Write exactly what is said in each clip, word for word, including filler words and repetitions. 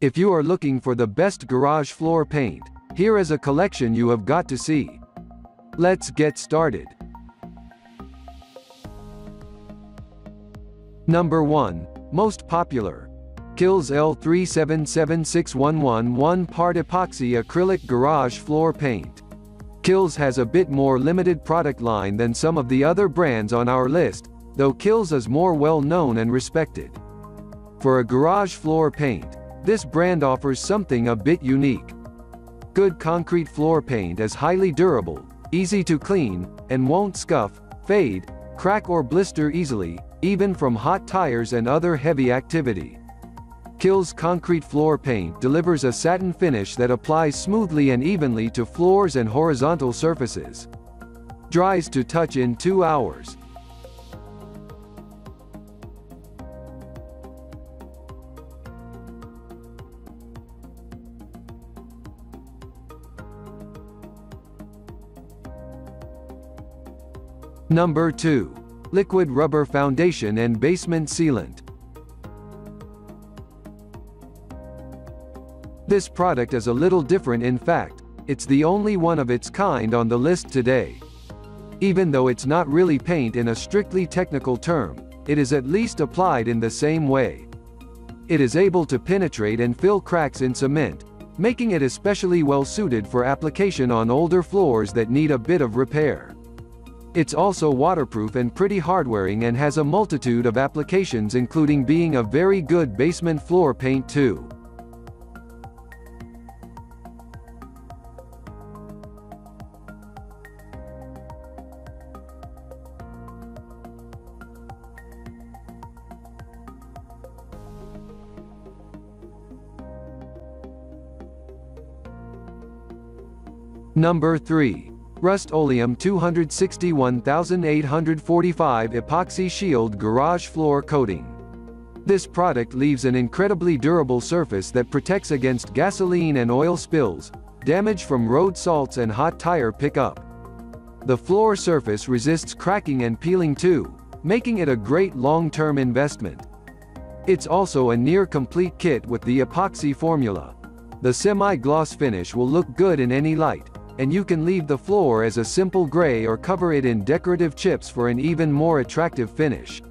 If you are looking for the best garage floor paint, here is a collection you have got to see. Let's get started. Number one. Most popular. KILZ L three seven seven six one one one-part epoxy acrylic garage floor paint. KILZ has a bit more limited product line than some of the other brands on our list, though KILZ is more well-known and respected. For a garage floor paint, this brand offers something a bit unique. Good concrete floor paint is highly durable, easy to clean, and won't scuff, fade, crack or blister easily, even from hot tires and other heavy activity. KILZ concrete floor paint delivers a satin finish that applies smoothly and evenly to floors and horizontal surfaces. Dries to touch in two hours. Number two. Liquid Rubber Foundation and Basement Sealant. This product is a little different. In fact, it's the only one of its kind on the list today. Even though it's not really paint in a strictly technical term, it is at least applied in the same way. It is able to penetrate and fill cracks in cement, making it especially well suited for application on older floors that need a bit of repair. It's also waterproof and pretty hard-wearing and has a multitude of applications, including being a very good basement floor paint too. Number three. Rust Oleum two six one eight four five Epoxy Shield Garage Floor Coating. This product leaves an incredibly durable surface that protects against gasoline and oil spills, damage from road salts and hot tire pickup. The floor surface resists cracking and peeling too, making it a great long-term investment. It's also a near-complete kit with the epoxy formula. The semi-gloss finish will look good in any light, and you can leave the floor as a simple gray or cover it in decorative chips for an even more attractive finish.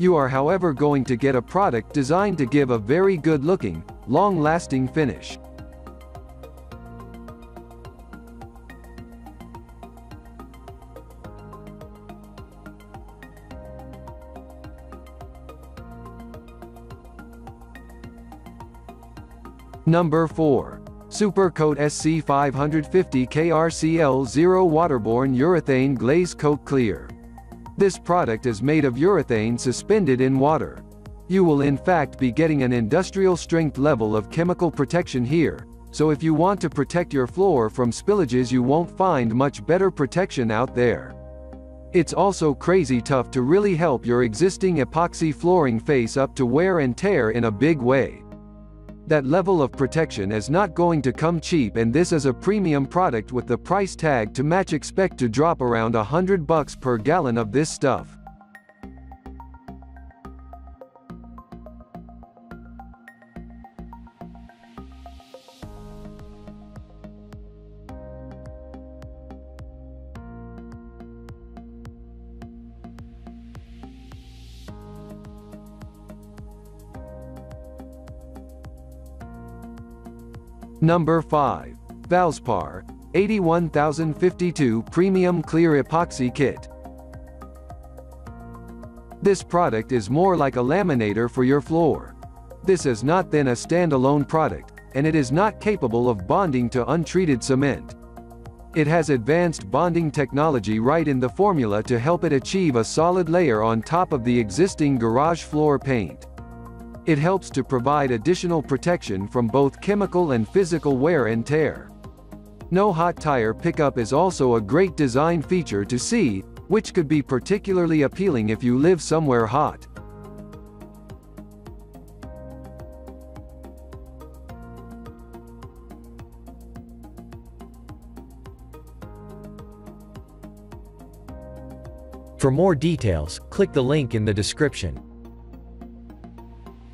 You are, however, going to get a product designed to give a very good-looking, long-lasting finish. Number four. Supercoat S C five fifty K R C L zero Waterborne Urethane Glaze Coat Clear. This product is made of urethane suspended in water. You will in fact be getting an industrial strength level of chemical protection here, so if you want to protect your floor from spillages, you won't find much better protection out there. It's also crazy tough to really help your existing epoxy flooring face up to wear and tear in a big way. That level of protection is not going to come cheap, and this is a premium product with the price tag to match. Expect to drop around a hundred bucks per gallon of this stuff. Number five. Valspar eight one zero five two Premium Clear Epoxy Kit. This product is more like a laminator for your floor. This is not then a standalone product, and it is not capable of bonding to untreated cement. It has advanced bonding technology right in the formula to help it achieve a solid layer on top of the existing garage floor paint. It helps to provide additional protection from both chemical and physical wear and tear. No hot tire pickup is also a great design feature to see, which could be particularly appealing if you live somewhere hot. For more details, click the link in the description.